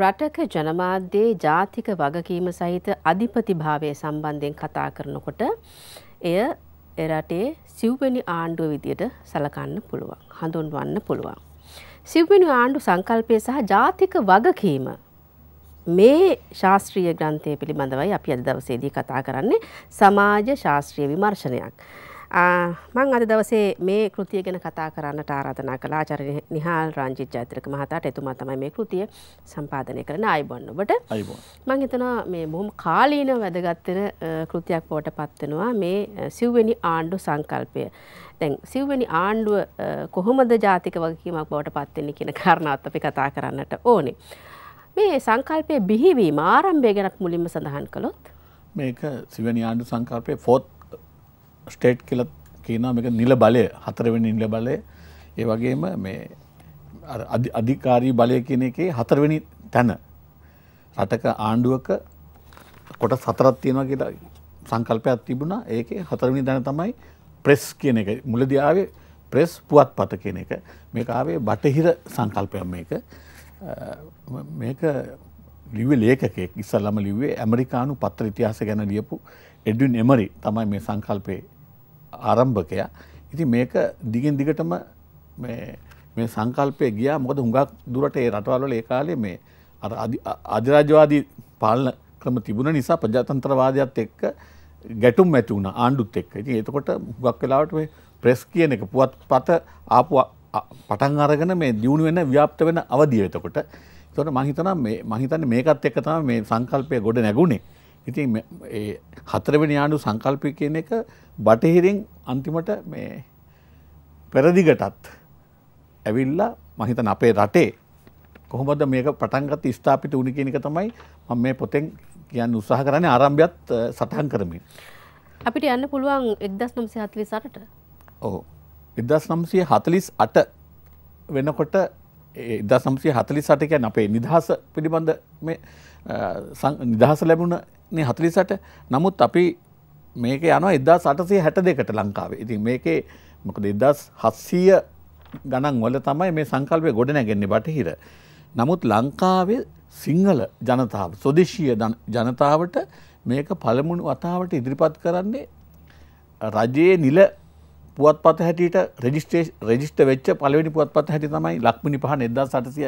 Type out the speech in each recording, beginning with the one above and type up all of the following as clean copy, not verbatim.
රටක ජනමාධ්‍යයේ ජාතික වගකීම සහිත අධිපති භාවය සම්බන්ධයෙන් කතා කරනකොට එය රටේ සිව්වෙනි ආණ්ඩුව විදියට සලකන්න පුළුවන්, හඳුන්වන්න පුළුවන්. සිව්වෙනි ආණ්ඩු සංකල්පය සහ ජාතික වගකීම මේ ශාස්ත්‍රීය ග්‍රන්ථය පිළිබඳවයි අපි අද දවසේදී කතා කරන්නේ, සමාජ ශාස්ත්‍රීය විමර්ශනයක්. මම අද දවසේ මේ කෘතිය ගැන කතා කරන්නට ආරාධනා කළා ආචාර්ය නිහාල් රංජිත් ජයතිලක මහතාට. එතුමා තමයි මේ කෘතිය සම්පාදනය කරන. අයබෝන් ඔබට. අයබෝන්. මම හිතනවා මේ බොහොම කාලීන වැදගත් වෙන කෘතියක් බවට පත් වෙනවා මේ සිව්වෙනි ආණ්ඩු සංකල්පය. දැන් සිව්වෙනි ආණ්ඩුව කොහොමද ජාතික වගකීමක් බවට පත් වෙන්නේ කියන කාරණාවත් අපි කතා කරන්නට ඕනේ. මේ සංකල්පයේ බිහිවීම ආරම්භය ගැන මුලින්ම සඳහන් කළොත් මේක සිව්වෙනි ආණ්ඩු සංකල්පයේ 4th स्टेट के लिए नील बाले हतरवेणी नील बाले ये वगे में अधिकारी बाले के हतरवेणी तन अटक आंडुक कोट सतर तीन की संकल्प अतिबुना एक हतरवेणी तन तमाई प्रेस के मुलदी आवे प्रेस पुआत पात के मेक आवे बटहिर संकल्प मेक मेक लिव्य लेखक इसल लिव्य अमेरिका पत्र इतिहास लियपु एड्विन एमरी तमाम मे संकल्पे आरंभकया इति मेक दिगेन दिगटम मे मे संकल्पे गिया मोकद हुंगा दूरटे रटवालोले काले मे अधिराज्यवादी पालन क्रम तिबुन निसा प्रजातंत्रवादियात एक्क गटुम मेतुना आंडुत एक्क इति एतකොට हुंगा वेलावट मे प्रेस කියන එක පුවත් පත ආපු පටන් අරගෙන මේ දියුණු වෙන ව්‍යාප්ත වෙන අවධිය එතකොට එතකොට මම හිතනවා මේ මම හිතන්නේ මේකත් එක්ක තමයි මේ සංකල්පය ගොඩ නැගුණේ. ඉතින් ඒ හතරවෙනි ආණ්ඩු සංකල්පය කියන එක බටහිරින් අන්තිමට මේ පෙරදිගටත් ඇවිල්ලා මම හිතන අපේ රටේ කොහොමද මේක පටන් ගත්තී ස්ථාපිත වුණේ කියන එක තමයි මම මේ පොතෙන් කියන්න උත්සාහ කරන්නේ ආරම්භයත් සටහන් කරමින්. අපිට යන්න පුළුවන් 1948ට. ඔව් 1948 වෙනකොට 1948 කියන්නේ අපේ නිදහස පිළිබඳ මේ නිදහස ලැබුණා නේ 48. නමුත් අපි මේක යනවා 1862ට ලංකාවේ. ඉතින් මේකේ මොකද 1700 ගණන් වල තමයි මේ සංකල්පය ගොඩ නැගෙන්නේ බටහිර. නමුත් ලංකාවේ සිංහල ජනතාව, සොදේශීය ජනතාවට මේක පළමුණු වතාවට ඉදිරිපත් කරන්නේ රජයේ නිල පුවත්පත හැටියට රෙජිස්ටර් වෙච්ච පළවෙනි පුවත්පත හැටියට තමයි ලක්මිනි පහන 1862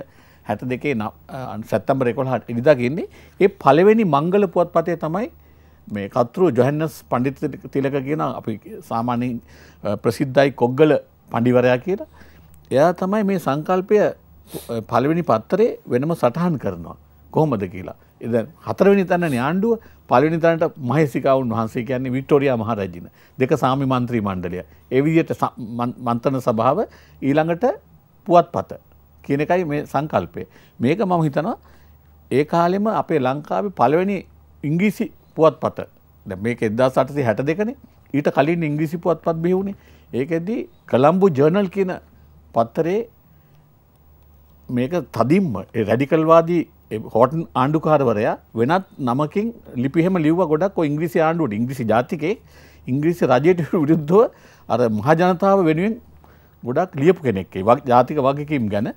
සැප්තැම්බර් 11 ඉදිරියට ගින්නේ. ඒ පළවෙනි මංගල පුවත්පතේ තමයි මේ කතෘ ජොහන්නස් පඬිත් තිලක කියන අපි සාමාන්‍යයෙන් ප්‍රසිද්ධයි කොග්ගල පඬිවරයා කියලා. එයා තමයි මේ සංකල්පය පළවෙනි පත්‍රයේ වෙනම සටහන් කරනවා කොහොමද කියලා. ඉතින් හතරවෙනි තැනනේ ආණ්ඩුව. පළවෙනි තැනට මහේසිකාවුන් වහන්සේ කියන්නේ වික්ටෝරියා මහරජින, දෙක සාමි മന്ത്രി මණ්ඩලය. ඒ විදිහට මන්ත්‍රණ සභාව ඊළඟට පුවත්පත කියන එකයි මේ සංකල්පය. මේක මම හිතනවා ඒ කාලෙම අපේ ලංකාවේ පළවෙනි ඉංග්‍රීසි පුවත්පත. දැන් මේක 1862 නේ. ඊට කලින් ඉංග්‍රීසි පුවත්පත් බිහි වුණේ. ඒකෙදි කොලම්බෝ ජර්නල් කියන පත්‍රයේ මේක තදින්ම ඒ රැඩිකල්වාදී හොටන් ආණ්ඩුකාරවරයා වෙනත් නමකින් ලිපි හැම ලිව්වා. ගොඩක් ඔය ඉංග්‍රීසි ආණ්ඩුවට, ඉංග්‍රීසි ජාතිකේ, ඉංග්‍රීසි රජයට විරුද්ධව අර මහ ජනතාව වෙනුවෙන් ගොඩක් ලියපු කෙනෙක්. ඒ ජාතික වගකීම් ගැන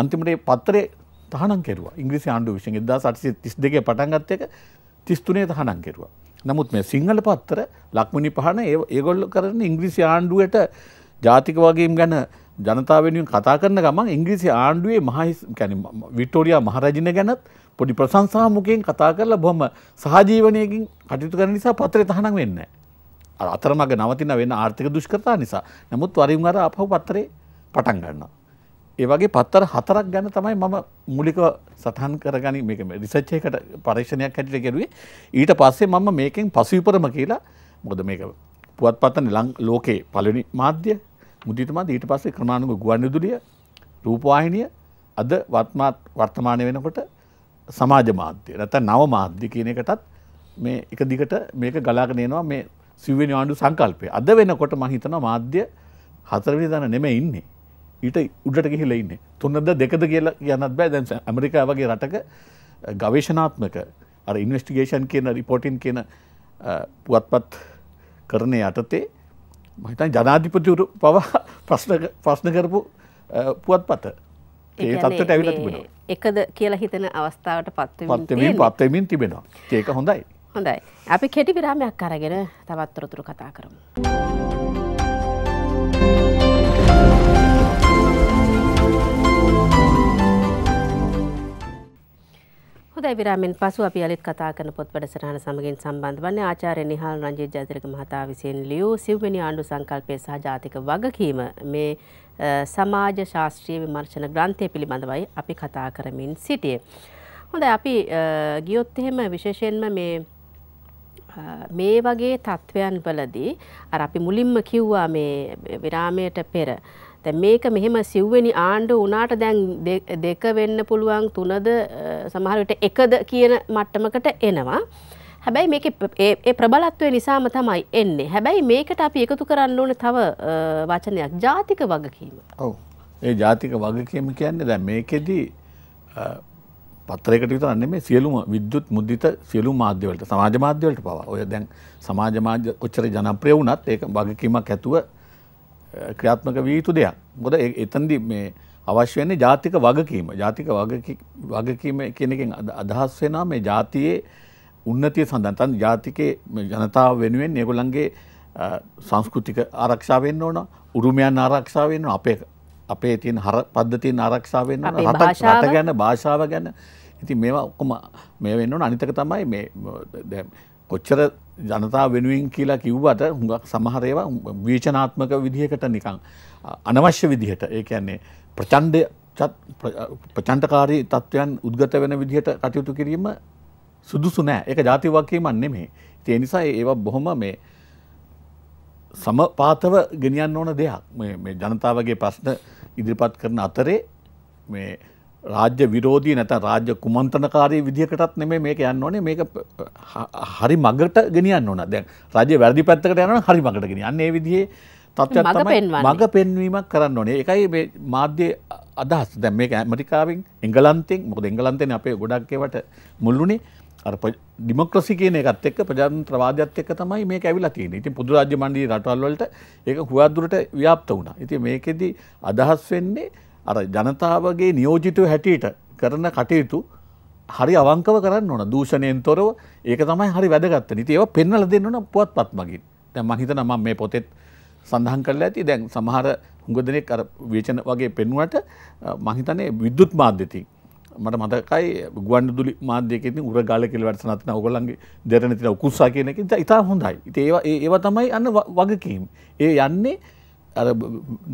අන්තිමට ඒ පත්‍රේ තහනම් කෙරුවා. ඉංග්‍රීසි ආණ්ඩුව විසින් 1832 පටන් ගත්ත එක 33 තහනම් කෙරුවා. නමුත් මේ සිංහල පත්‍ර ලක්මිනි පහන ඒගොල්ලෝ කරන ඉංග්‍රීසි ආණ්ඩුවට ජාතික වගකීම් ගැන ජනතාව වෙනුවෙන් කතා කරන ගමන් ඉංග්‍රීසි ආණ්ඩුවේ වික්ටෝරියා මහරජින ගැනත් පොඩි ප්‍රශංසාමුකෙන් කතා කරලා බොහොම සහජීවණයකින් කටයුතු කරන නිසා පත්‍රේ තහනම් වෙන්නේ නැහැ. අතරමඟ නවතින වෙන ආර්ථික දුෂ්කරතා නිසා. නමුත් වරින් වර ආපහු පත්‍රේ පටන් ගන්නවා. ඒ වගේ පත්තර හතරක් ගැන තමයි මම මූලිකව සටහන් කරගනි මේක රිසර්ච් එකකට පරීක්ෂණයක් හැටියට කරුවේ. ඊට පස්සේ මම මේකෙන් පසුවිපරම කියලා මොකද මේක පුවත්පත්නේ ලෝකේ පළවෙනි මාධ්‍ය මුදිත මාධ්‍ය. ඊට පස්සේ ක්‍රමානුක ගුවන්විදුලිය, රූපවාහිනිය, අද වර්තමාන වෙනකොට සමාජ මාධ්‍ය නැත්නම් නව මාධ්‍ය කියන එකටත් මේ එක දිගට මේක ගලාගෙන යනවා මේ සිව්වෙනි ආණ්ඩු සංකල්පය. අද වෙනකොට මම හිතනවා මාධ්‍ය හතරවෙනි දන නෙමෙයි ඉන්නේ. ඊට උඩට ගිහිලා ඉන්නේ. 3ද 2ද කියලා කියන්නත් බෑ. දැන් ඇමරිකාව වගේ රටක ගවේෂණාත්මක අර ඉන්වෙස්ටිගේෂන් කියන රිපෝටින් කියන පුවත්පත් කරන යටතේ මම හිතන්නේ ජනාධිපතිවරු පවා ප්‍රශ්න කරපු පුවත්පත ඒ තත්ත්වයට ඇවිල්ලා තිබෙනවා. එකද කියලා හිතෙන අවස්ථාවට පත්වෙමින් තිබෙනවා. ඒක හොඳයි. හොඳයි. අපි කෙටි විරාමයක් අරගෙන තවත් උතුරු කතා කරමු. හොඳයි විරාමෙන් පසු අපි අලුත් කතා කරන පොත් වැඩසටහන සමගින් සම්බන්ධ වන්නේ ආචාර්ය නිහාල් රංජිත් ජයතිලක මහතා විසින් ලියූ සිව්වෙනි ආණ්ඩු සංකල්පය සහ ජාතික වගකීම මේ සමාජ ශාස්ත්‍රීය විමර්ශන ග්‍රන්ථය පිළිබඳවයි අපි කතා කරමින් සිටියේ. හොඳයි අපි ගියොත් එහෙම විශේෂයෙන්ම මේ වගේ තත්වයන් වලදී අර අපි මුලින්ම කිව්වා මේ විරාමයට පෙර දැන් මේක මෙහෙම සිව්වෙනි ආණ්ඩුව උනාට දැන් දෙක වෙන්න පුළුවන් තුනද සමහර විට එකද කියන මට්ටමකට එනවා. හැබැයි මේක ඒ ප්‍රබලත්වය නිසාම තමයි එන්නේ. හැබැයි මේකට අපි එකතු කරන්න ඕනේ තව වචනයක් ජාතික වගකීම. ඔව්. ඒ ජාතික වගකීම කියන්නේ දැන් මේකෙදි පත්‍රයකට විතර නෙමෙයි සියලුම විද්‍යුත් මුද්‍රිත සියලුම මාධ්‍ය වලට සමාජ මාධ්‍ය වලට පවා. ඔය දැන් සමාජ මාධ්‍ය කොච්චර ජනප්‍රිය වුණත් ඒක වගකීමක් ඇතුව ක්‍රියාත්මක විය යුතු දෙයක්. මොකද එතනදී මේ අවශ්‍ය වෙන්නේ ජාතික වගකීම. ජාතික වගකීම කියන එකෙන් අදහස් වෙනවා මේ ජාතියේ उन्नति सदन जाति के जनता वेनुवे नेगोलंगे सांस्कृतिक आरक्षावेन होना उरुम्यान आरक्षावेन अपे अपे तीन हर पद्धति आरक्षावेन रटकन भाषा वगैन इति मेवा कुमा मेवेनो अनितकतमय मे कोच्चर जनता वेनुविंग कीला किउवात हुंगा समहरेवा विचनात्मक विधियකට නිකන් අනවශ්‍ය විදිහට ඒ කියන්නේ ප්‍රචණ්ඩ ප්‍රචණ්ඩකාරී තත්වයන් උද්ගත වෙන විදිහට කටයුතු කිරීම සුදුසු නැහැ. ඒක ජාතික වගකීමක් නෙමෙයි. ඒ නිසා ඒවා බොහොම මේ සමපාතව ගෙනියන්න ඕන දෙයක්. මේ ජනතාවගේ ප්‍රශ්න ඉදිරිපත් කරන අතරේ මේ රාජ්‍ය විරෝධී නැත්නම් රාජ්‍ය කුමන්ත්‍රණකාරී විදියකටත් නෙමෙයි මේක යන්න ඕනේ. මේක හරි මගට ගෙනියන්න ඕන. දැන් රාජ්‍ය වැඩි පැත්තකට යනවා නම් හරි මගට ගෙනියන්න. අන්න ඒ විදිහේ තත්ත්වයක් තමයි මග පෙන්වීමක් කරන්න ඕනේ. ඒකයි මේ මාධ්‍ය අදහස්. දැන් මේක ඇමරිකාවෙන් එංගලන්තෙන් මොකද එංගලන්තෙන් අපේ ගොඩක් ඒවට මුල්ුණේ අර ඩෙමොක්‍රසි කියන එකත් එක්ක ප්‍රජාතන්ත්‍රවාදයත් එක්ක තමයි මේක ඇවිල්ලා තියෙන්නේ. ඉතින් පොදු රාජ්‍ය මණ්ඩලයේ රටවල් වලට ඒක හුඟක් දුරට ව්‍යාප්ත වුණා. ඉතින් මේකෙදි අදහස් වෙන්නේ අර ජනතාවගේ නියෝජිතව හැටියට කරන කටයුතු හරි අවංකව කරන්න ඕන. දූෂණයෙන් තොරව ඒක තමයි හරි වැදගත්. ඉතින් ඒවා පෙන්වලා දෙන්න ඕන පුවත්පත් මගින්. දැන් මම හිතනවා මම මේ පොතේ සඳහන් කරලා ඇති. දැන් සමහර හුඟ දෙනෙක් අර විචන වගේ පෙන්වුවට මම හිතන්නේ විද්‍යුත් මාධ්‍යතින් මට මතකයි ගුවන්විදුලි මාධ්‍යයකින් උරගාල කියලා වැඩසටහන අතන ඕගොල්ලන්ගේ දෙරණ තියෙන උකුස්සා කියන එක ඉතා හොඳයි. ඉතින් ඒවා තමයි අන්න වගකීම්. ඒ යන්නේ අර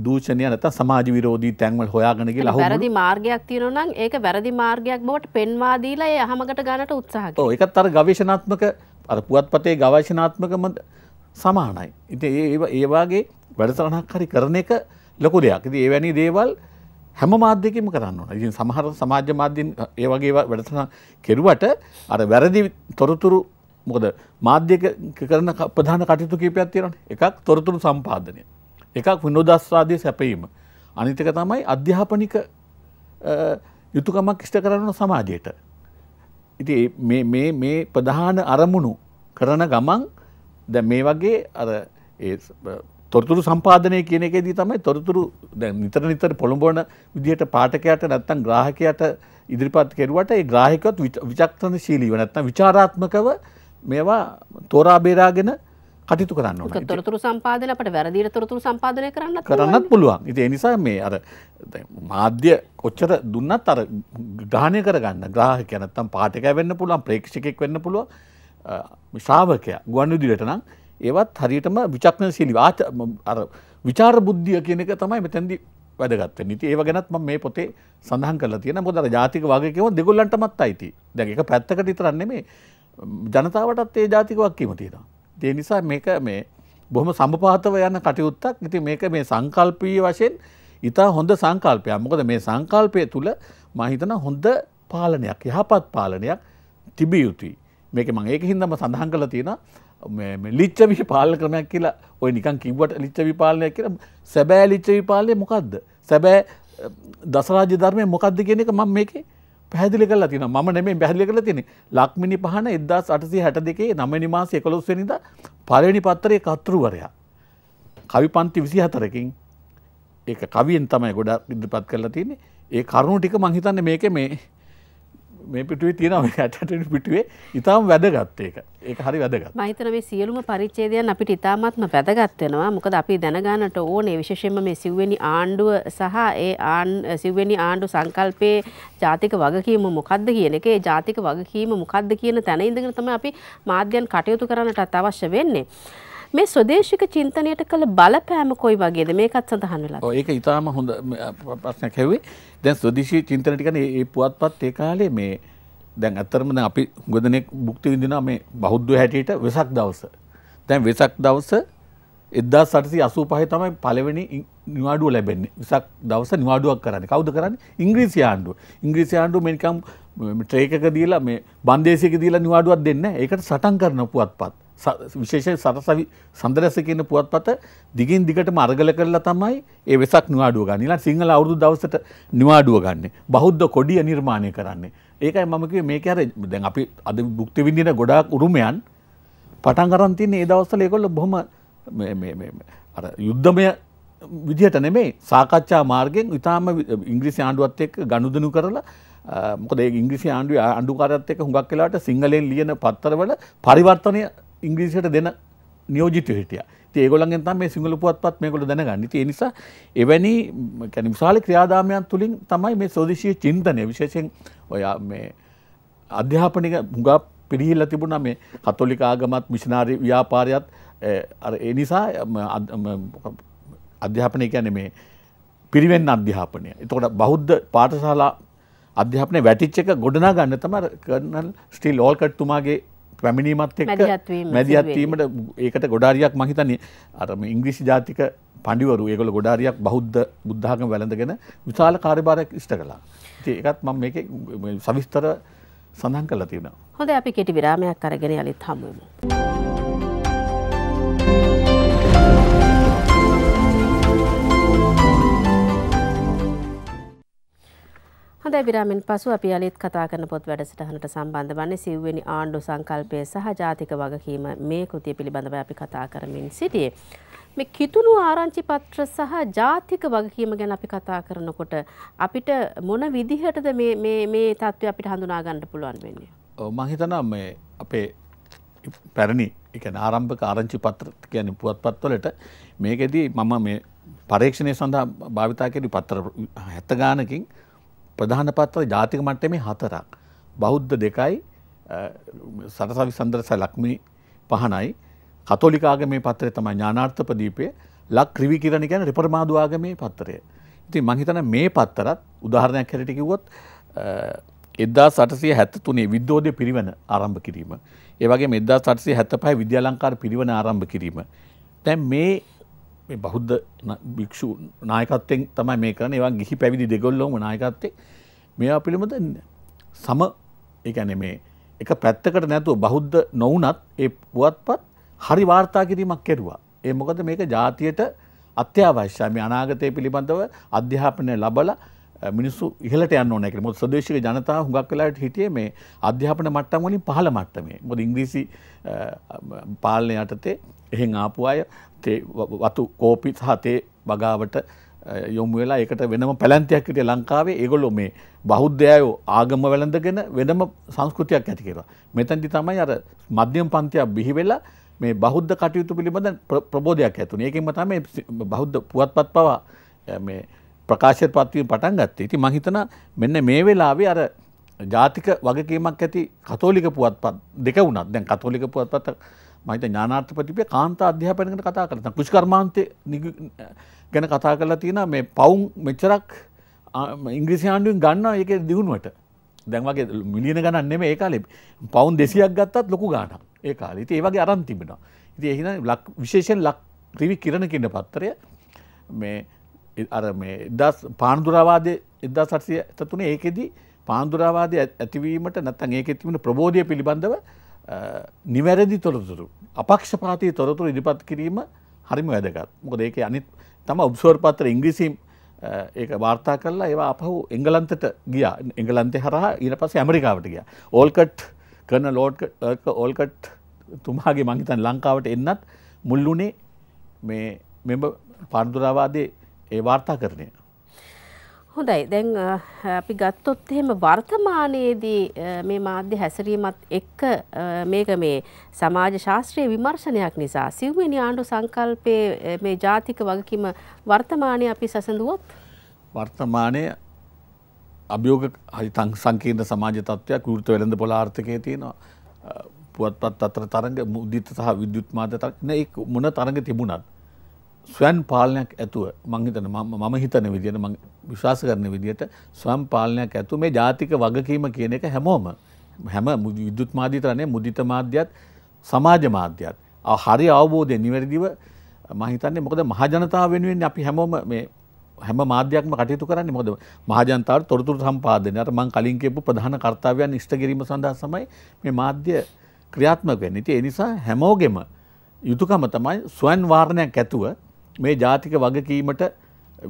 දූෂණය නැත්නම් සමාජ විරෝධී තැන්වල හොයාගෙන ගිහලා අහුවුණා. වැරදි මාර්ගයක් තියෙනවා නම් ඒක වැරදි මාර්ගයක් බවට පෙන්වා දීලා ඒ අහමකට ගන්නට උත්සාහ කරනවා. ඔව් ඒකත් අර ගවේෂණාත්මක අර පුවත්පතේ ගවේෂණාත්මකම සමානයි. ඉතින් ඒ වාගේ වැඩසටහනක් හරි කරන එක ලොකු දෙයක්. ඉතින් ඒ වැනි දේවල් හැම මාධ්‍යකෙම කරන්න ඕන. ඉතින් සමහර සමාජ මාධ්‍යන් ඒ වගේ වැඩසටහන් කෙරුවට අර වැරදි තොරතුරු මොකද මාධ්‍යක කරන ප්‍රධාන කටයුතු කීපයක් තියෙනවානේ. එකක් තොරතුරු සම්පාදනය. එකක් විනෝදාස්වාදයේ සැපයීම. අනිත් එක තමයි අධ්‍යාපනික යුතුයකමක් ඉෂ්ට කරන සමාජයට. ඉතින් මේ ප්‍රධාන අරමුණු කරන ගමන් දැන් මේ වගේ අර ඒ තොරතුරු සම්පාදනය කියන එකේදී තමයි තොරතුරු දැන් නිතර පොළඹවන විදිහට පාඨකයාට නැත්නම් ග්‍රාහකයාට ඉදිරිපත් කෙරුවට ඒ ග්‍රාහකයාත් විචක්ෂණශීලීව නැත්නම් විචාරාත්මකව මේවා තෝරා බේරාගෙන කටයුතු කරන්න ඕනේ. තොරතුරු සම්පාදනය අපිට වැරදියට තොරතුරු සම්පාදනය කරන්නත් පුළුවන්. ඉතින් ඒ නිසා මේ අර මාධ්‍ය කොච්චර දුන්නත් අර ග්‍රහණය කරගන්න ග්‍රාහකයා නැත්නම් පාඨකයා වෙන්න පුළුවන්, ප්‍රේක්ෂකෙක් වෙන්න පුළුවන්, ශ්‍රාවකයා ගුවන්විදුලියට නම් ඒවත් හරියටම විචක්ෂණශීලී අර විචාර බුද්ධිය කියන එක තමයි මෙතෙන්දී වැදගත් වෙන්නේ. ඉතින් ඒව ගැනත් මම මේ පොතේ සඳහන් කරලා තියෙනවා. මොකද අර ජාතික වගකීම දෙගොල්ලන්ටමත් අයිති. දැන් ඒක පැත්තකට විතරක් නෙමෙයි ජනතාවටත් ඒ ජාතික වගකීම තියෙනවා. ඒ නිසා මේක මේ බොහොම සමපාතව යන කටයුත්තක්. ඉතින් මේක මේ සංකල්පීය වශයෙන් ඉතා හොඳ සංකල්පයක්. මොකද මේ සංකල්පය තුළ මම හිතනවා හොඳ පාලනයක්, යහපත් පාලනයක් තිබිය යුතුයි. මේක මම ඒකින්දම සඳහන් කරලා තියෙනවා. ලිච්ච විපාලන ක්‍රමයක් කියලා ඔය නිකන් කිව්වට ලිච්ච විපාලනයක් කියලා සැබෑ ලිච්ච විපාලනය මොකද්ද? සැබෑ දසරාජ්‍ය ධර්මය මොකද්ද කියන එක මම මේකේ පැහැදිලි කරලා තියෙනවා. මම නෙමෙයි පැහැදිලි කරලා තියෙන්නේ. ලක්මිනි පහන 1862 9 මාසයේ 11 වෙනිදා පළවෙනි පත්‍රයේ කර්තෘවරයා කවි පන්ති 24කින් ඒක කවියෙන් තමයි ගොඩක් ඉදිරිපත් කරලා තියෙන්නේ. ඒ කරුණු ටික මම හිතන්නේ මේකේ මේ පිටුවේ තියෙන ඔය ඇටටු පිටුවේ ඊටාම වැදගත් ඒක. ඒක හරි වැදගත්. මම හිතන මේ සියලුම පරිච්ඡේදයන් අපිට ඊටාමත්ම වැදගත් වෙනවා. මොකද අපි දැනගන්නට ඕනේ විශේෂයෙන්ම මේ සිව්වෙනි ආණ්ඩුව සහ ඒ සිව්වෙනි ආණ්ඩුව සංකල්පයේ ජාතික වගකීම මොකක්ද කියන එක. ඒ ජාතික වගකීම මොකක්ද කියන තැන ඉඳගෙන තමයි අපි මාධ්‍යයන් කටයුතු කරන්නටත් අවශ්‍ය වෙන්නේ. මේ ස්වදේශික චින්තනයට කළ බලපෑම කොයි වගේද මේකත් සඳහන් වෙලා තියෙනවා. ඒක ඊටාම හොඳ ප්‍රශ්නයක් ඇහුවේ. දැන් ස්වදේශී චින්තනය කියන්නේ මේ පුවත්පත් ඒ කාලේ මේ දැන් අතරම දැන් අපි ගොඩනෙක් භුක්ති විඳිනවා මේ බෞද්ධ හැටියට වෙසක් දවස. දැන් වෙසක් දවස 1885 තමයි පළවෙනි නිවාඩුව ලැබෙන්නේ. වෙසක් දවස නිවාඩුවක් කරන්නේ. කවුද කරන්නේ? ඉංග්‍රීසි ආණ්ඩුව. ඉංග්‍රීසි ආණ්ඩුව මේ නිකම් ට්‍රේක් එක දීලා මේ බන්දේසියක දීලා නිවාඩුවක් දෙන්නේ නැහැ. ඒකට සටන් කරන පුවත්පත්. විශේෂයෙන් සරසවි සඳරස කියන පුවත්පත දිගින් දිගටම අරගල කරලා තමයි ඒ වෙසක් නිවාඩුව ගන්න. ඊළඟ සිංහල අවුරුදු දවසට නිවාඩුව ගන්න. බෞද්ධ කොඩිය නිර්මාණය කරන්නේ. ඒකයි මම කිව්වේ මේකේ අර දැන් අපි අද භුක්ති විඳින ගොඩාක් උරුමයන් පටන් ගන්න තියෙන මේ දවස්වල ඒගොල්ලෝ බොහොම මේ අර යුද්ධමය විදියට නෙමෙයි සාකච්ඡා මාර්ගයෙන් ඊටාම ඉංග්‍රීසි ආණ්ඩුවත් එක්ක ගනුදෙනු කරලා මොකද ඒ ඉංග්‍රීසි ආණ්ඩුවේ ආණ්ඩුකාරයත් එක්ක හුඟක් වෙලාවට සිංහලෙන් ලියන පත්තරවල පරිවර්තනය ඉංග්‍රීසියට දෙන නියෝජිතයෝ හිටියා. ඉතින් ඒගොල්ලන්ගෙන් තමයි මේ සිංහල පුවත්පත් මේගොල්ලෝ දැනගන්නේ. ඉතින් ඒ නිසා එවැනි يعني විශාල ක්‍රියාදාමයන් තුලින් තමයි මේ සෝදිශීය චින්තනය විශේෂයෙන් ඔය මේ අධ්‍යාපනික හුඟා පිළිහිලා තිබුණා මේ කතෝලික ආගමත් මිෂනාරි ව්‍යාපාරයත් අර ඒ නිසා අධ්‍යාපනය කියන්නේ මේ පිරිවෙන් අධ්‍යාපනය. ඒතකොට බෞද්ධ පාඨශාලා අධ්‍යාපනයේ වැටිච්ච එක ගොඩනගා ගන්න තමයි කර්නල් ස්ටිල් ඕල්කට් තුමාගේ පැමිණීමත් එක්ක මැදිහත් වීමට ඒකට ගොඩාරියක් මම හිතන්නේ අර මේ ඉංග්‍රීසි ජාතික පඬිවරු ඒගොල්ලෝ ගොඩාරියක් බෞද්ධ බුද්ධාගම වැළඳගෙන විශාල කාර්යභාරයක් ඉෂ්ට කළා. ඉතින් ඒකත් මම මේකේ සවිස්තර සඳහන් කරලා තියෙනවා. හොඳයි අපි කෙටි විරාමයක් අරගෙන යලිත් හමු වෙමු. හොඳයි විරාමෙන් පසු අපි යලිත් කතා කරන පොත් වැඩසටහනට සම්බන්ධ වන්නේ සිව්වෙනි ආණ්ඩු සංකල්පය සහ ජාතික වගකීම මේ කෘතිය පිළිබඳව අපි කතා කරමින් සිටියේ. මේ කිතුණු ආරංචි පත්‍ර සහ ජාතික වගකීම ගැන අපි කතා කරනකොට අපිට මොන විදිහටද මේ තත්ත්වය අපිට හඳුනා ගන්න පුළුවන් වෙන්නේ? ඔව් මම හිතනවා මේ අපේ පැරණි ඒ කියන්නේ ආරම්භක ආරංචි පත්‍ර කියන්නේ පුවත්පත් වලට මේකෙදී මම මේ පරීක්ෂණය සඳහා භාවිතා කෙරි පත්‍ර 70 ගානකින් ප්‍රධාන පත්‍ර ජාතික මට්ටමේ 4ක් බෞද්ධ 2යි සරසවි සඳරස ලක්ෂ්මී 5යි කතෝලික ආගමේ පත්‍රය තමයි ඥානාර්ථ ප්‍රදීපය ලක් ත්‍රිවික්‍රණ කියන්නේ රිපර්මාදු ආගමේ පත්‍රය. ඉතින් මම හිතන්නේ මේ පත්‍රත් උදාහරණයක් හැටියට කිව්වොත් 1873 විද්‍යෝදය පිරිවෙන ආරම්භ කිරීම. ඒ වගේම 1875 විද්‍යාලංකාර පිරිවෙන ආරම්භ කිරීම. දැන් මේ බෞද්ධ භික්ෂු නායකත්වයෙන් තමයි මේ කරන්නේ. ඒවා ගිහි පැවිදි දෙගොල්ලෝම නායකත්වයේ මේවා පිළිබඳ සම ඒ කියන්නේ මේ එක පැත්තකට නැතුව බෞද්ධ නොවුනත් ඒ පුවත්පත් හරි වාර්තා කිරීමක් කෙරුවා. ඒ මොකද මේක ජාතියට අත්‍යවශ්‍යයි. මේ අනාගතය පිළිබඳව අධ්‍යාපනය ලැබලා මිනිස්සු ඉහළට යන්න ඕනේ කියලා. මොකද ස්වදේශික ජනතාව හුඟක් වෙලාවට හිටියේ මේ අධ්‍යාපන මට්ටම් වලින් පහළ මට්ටමේ. මොකද ඉංග්‍රීසි පාලනය යටතේ එහෙන් ආපු අය තේ වතු කෝපි සහ තේ වගාවට යොමු වෙලා ඒකට වෙනම පැලැන්තියක් හිටියේ ලංකාවේ. ඒගොල්ලෝ මේ බෞද්ධයෝ ආගම වැළඳගෙන වෙනම සංස්කෘතියක් ඇති කරනවා. මෙතනදී තමයි අර මධ්‍යම පන්තිය බිහි වෙලා මේ බෞද්ධ කටයුතු පිළිබඳ ප්‍රබෝධයක් ඇති වුනේ. ඒකෙන්ම තමයි බෞද්ධ පුවත්පත් පවා මේ ප්‍රකාශයට පත්වීම පටන් ගත්තේ. ඉතින් මම හිතනවා මෙන්න මේ වෙලාවේ අර ජාතික වගකීමක් ඇති කතෝලික පුවත්පත් දෙක වුණත් දැන් කතෝලික පුවත්පත් මම හිතන ඥානාර්ථ ප්‍රතිපේ කාන්තා අධ්‍යාපනය ගැන කතා කරලා තියෙනවා. කුෂ්කර්මාන්තේ ගැන කතා කරලා තියෙනවා. මේ පවුම් මෙච්චරක් ඉංග්‍රීසි ආණ්ඩුවෙන් ගන්නවා ඒකේ දිනුවට. දැන් වගේ මිලියන ගණන් නෙමෙයි ඒ කාලේ පවුම් 200ක් ගත්තත් ලොකු ගාණක්. ඒ කාලේ. ඉතින් ඒ වගේ අරන් තිබෙනවා. ඉතින් ඒ හින්දා විශේෂයෙන් ලක් ත්‍රිවික්‍රණ කියන පත්‍රය මේ අර මේ පානදුරාවාදයේ 1873 ඒකෙදි පානදුරාවාදය ඇතිවීමට නැත්නම් ඒකෙ තිබුණ ප්‍රබෝධය පිළිබඳව නිවැරදි තොරතුරු අපක්ෂපාතී තොරතුරු ඉදිරිපත් කිරීම හරිම වැදගත්. මොකද ඒකේ අනිත් තමයි ඔබ්සර්වර් පත්‍ර ඉංග්‍රීසියෙන් ඒක වාර්තා කරලා ඒවා අපහු එංගලන්තයට ගියා. එංගලන්තේ හරහා ඊට පස්සේ ඇමරිකාවට ගියා. ඕල්කට් කර්නල් ඕල්කට් තුමාගේ මං හිතන්නේ ලංකාවට එන්නත් මුල් වුණේ මේ පානදුරාවාදයේ ඒ වාර්තාකරණය. හොඳයි දැන් අපි ගත්තොත් එහෙම වර්තමානයේදී මේ මාධ්‍ය හැසිරීමත් එක්ක මේක මේ සමාජ ශාස්ත්‍රීය විමර්ශනයක් නිසා සිව්වෙනි ආණ්ඩු සංකල්පයේ මේ ජාතික වගකීම වර්තමානයේ අපි සැසඳුවොත් වර්තමානයේ අභියෝග හරිතං සංකීර්ණ සමාජ තත්ත්වයක් වෘත්ත වෙළඳ පොළ ආර්ථිකයේ තියෙනවා පුවත්පත් අතර තරංග මුද්‍රිත සහ විද්‍යුත් මාධ්‍ය තරංග නේ මොන තරංග තිබුණත් स्वयं पालनक ऐतु मंग हितन मम हितन विधियन मंग विश्वास करने विधियत स्वयं पालनक ऐतु में जाति का वगकीम कहने का हेमोम हेम विद्युत माध्यता ने मुदित माध्यत समाज माध्यत आ हरि आवबोधे निवेदिव महिता ने मकद महाजनता वेनुवेन अपि हेमोम में हेम माध्यक में कटितु कराने मकद महाजनता तोरतुर हम पादेन अर मंग कालिंग के प्रधान कर्तव्य निष्ठगिरी मसंदा समय में माध्य क्रियात्मक है नीति एनिसा हेमोगेम युतुकम तमय स्वयं वारणक ऐतु මේ ජාතික වගකීමට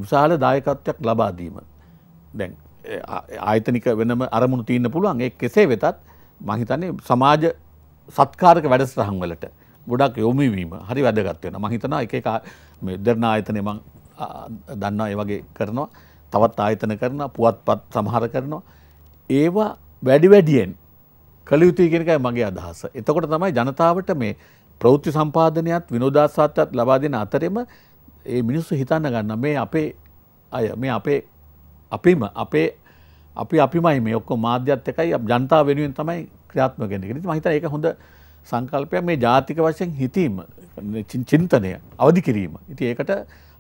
විශාල දායකත්වයක් ලබා දීම දැන් ආයතනික වෙනම අරමුණු තියෙන්න පුළුවන් ඒක කෙසේ වෙතත් මම හිතන්නේ සමාජ සත්කාරක වැඩසටහන් වලට ගොඩක් යොමු වීම හරි වැදගත් වෙනවා මම හිතනවා එක එක මේ දර්ණ ආයතනේ මම දන්නවා ඒ වගේ කරනවා තවත් ආයතන කරනවා පුවත්පත් සමහර කරනවා ඒවා වැඩි වැඩියෙන් කළ යුතුයි කියන එකයි මගේ අදහස එතකොට තමයි ජනතාවට මේ ප්‍රවෘත්ති සම්පාදනයත් විනෝදාස්වාදයත් ලබා දෙන අතරෙම ඒ මිනිස්සු හිතන්න ගන්න මේ අපේ අය මේ අපේ අපිම අපේ අපිමයි මේ ඔක්කොම මාධ්‍යත් එකයි ජනතාව වෙනුවෙන් තමයි ක්‍රියාත්මක වෙන්නේ කියලා. මම හිතන්නේ ඒක හොඳ සංකල්පයක් මේ ජාතික වශයෙන් හිතීම චින්තනය අවදි කිරීම. ඉතින් ඒකට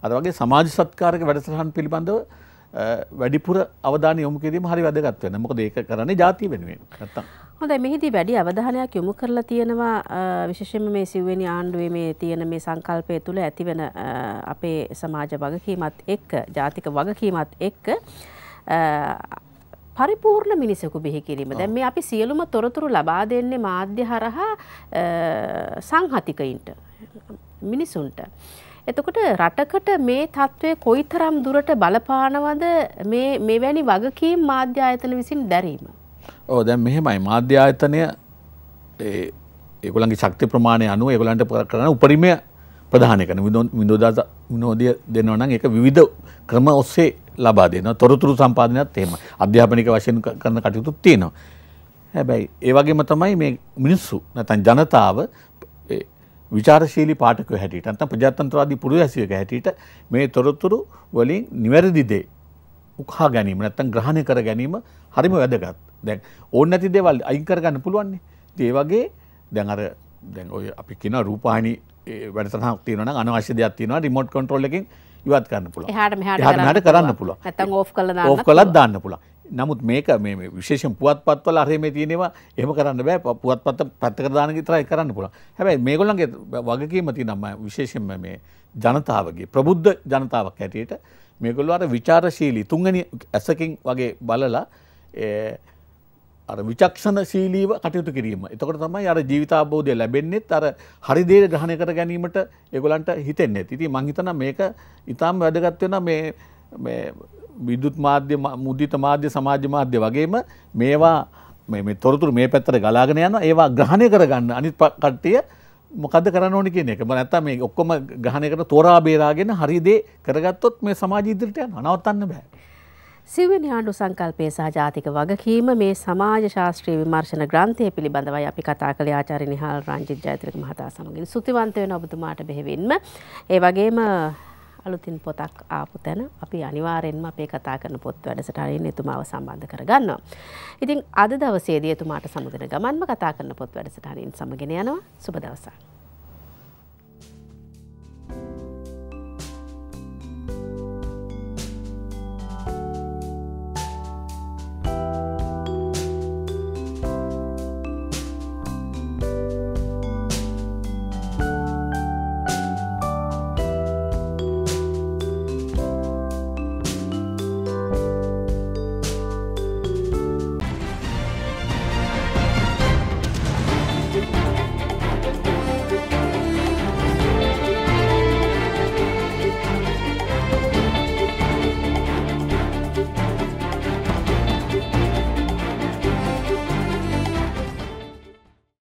අර වගේ සමාජ සත්කාරක වැඩසටහන් පිළිබඳව වැඩිපුර අවධානය යොමු කිරීම හරි වැදගත් වෙනවා. මොකද ඒක කරන්නේ ජාතිය වෙනුවෙන්. නැත්තම් හොඳයි මෙහිදී වැඩි අවධානයක් යොමු කරලා තියෙනවා විශේෂයෙන්ම මේ සිව්වෙනි ආණ්ඩුවේ මේ තියෙන මේ සංකල්පය තුළ ඇතිවන අපේ සමාජ වගකීමත් එක්ක ජාතික වගකීමත් එක්ක පරිපූර්ණ මිනිසෙකු බිහි කිරීම. දැන් මේ අපි සියලුම තොරතුරු ලබා දෙන්නේ මාධ්‍ය හරහා සංහතිකයින්ට මිනිසුන්ට. එතකොට රටකට මේ තත්ත්වය කොයිතරම් දුරට බලපානවද මේ මෙවැනි වගකීම් මාධ්‍ය ආයතන විසින් දැරීම. ඔව් දැන් මෙහෙමයි මාධ්‍ය ආයතනය ඒගොල්ලන්ගේ ශක්ති ප්‍රමාණය අනුව ඒගොල්ලන්ට කරන උපරිමය ප්‍රදානය කරන විනෝදය දෙනවා නම් ඒක විවිධ ක්‍රම ඔස්සේ ලබා දෙනවා තොරතුරු සම්පාදනයත් එහෙම අධ්‍යාපනික වශයෙන් කරන කටයුතුත් තියෙනවා හැබැයි ඒ වගේම තමයි මේ මිනිස්සු නැත්නම් ජනතාව විචාරශීලී පාඨකයෝ හැටියට නැත්නම් ප්‍රජාතන්ත්‍රවාදී පුරවැසියෙක් හැටියට මේ තොරතුරු වලින් නිවැරදි දේ උකහා ගැනීම නැත්නම් ග්‍රහණය කර ගැනීම හරිම වැදගත් දැන් ඕන නැති දේවල් අයින් කර ගන්න පුළුවන් නේ. ඉතින් ඒ වගේ දැන් අර දැන් ඔය අපි කියන රූපහානි වැඩසටහනක් තියෙනවා නම් අනවශ්‍ය දේවල් තියෙනවා රිමෝට් කන්ට්‍රෝල් එකකින් ඉවත් කරන්න පුළුවන්. එහාට මෙහාට කරන්න පුළුවන්. නැත්තම් ඕෆ් කරලා දාන්න. ඕෆ් කරලා දාන්න පුළුවන්. නමුත් මේක මේ විශේෂයෙන් පුවත්පත් වල අර මේ තියෙනවා එහෙම කරන්න බෑ. පුවත්පත් පැත්තකට දාන විතරයි කරන්න පුළුවන්. හැබැයි මේගොල්ලන්ගේ වගකීම තියෙනවා විශේෂයෙන්ම මේ ජනතාවගේ ප්‍රබුද්ධ ජනතාවක් හැටියට මේගොල්ලෝ අර විචාරශීලී තුන්වෙනි ඇසකින් වගේ බලලා අර විචක්ෂණශීලීව කටයුතු කිරීම. එතකොට තමයි අර ජීවිතාභෝධය ලැබෙන්නේත් අර හරි දේ ග්‍රහණය කර ගැනීමට ඒගොල්ලන්ට හිතෙන්නේ. ඉතින් මම හිතනවා මේක ඊටාම වැදගත් වෙනවා මේ විද්‍යුත් මාධ්‍ය මුද්‍රිත මාධ්‍ය සමාජ මාධ්‍ය වගේම මේවා මේ තොරතුරු මේ පැත්තට ගලාගෙන යනවා. ඒවා ග්‍රහණය කරගන්න අනිත් කට්ටිය මොකද්ද කරන්න ඕනේ කියන එක. නැත්තම් මේ ඔක්කොම ග්‍රහණය කරලා තෝරා බේරාගෙන හරි දේ කරගත්තොත් මේ සමාජ ඉදිරියට යනවා. නවත්තන්න බෑ. සිව්වෙනි ආණ්ඩු සංකල්පය සහ ජාතික වගකීම මේ සමාජ ශාස්ත්‍රීය විමර්ශන ග්‍රන්ථය පිළිබඳවයි අපි කතා කළේ ආචාර්ය නිහාල් රංජිත් ජයතිලක මහතා සමගින්. සුතිවන්ත වෙන ඔබතුමාට බෙහෙවින්ම ඒ වගේම අලුතින් පොතක් ආපු තැන අපි අනිවාර්යෙන්ම අපේ කතා කරන පොත් වැඩසටහනින් එතුමාව සම්බන්ධ කරගන්නවා. ඉතින් අද දවසේදී එතුමාට සමුදෙන ගමන්ම කතා කරන පොත් වැඩසටහනින් සමගෙන යනවා. සුබ දවසක්.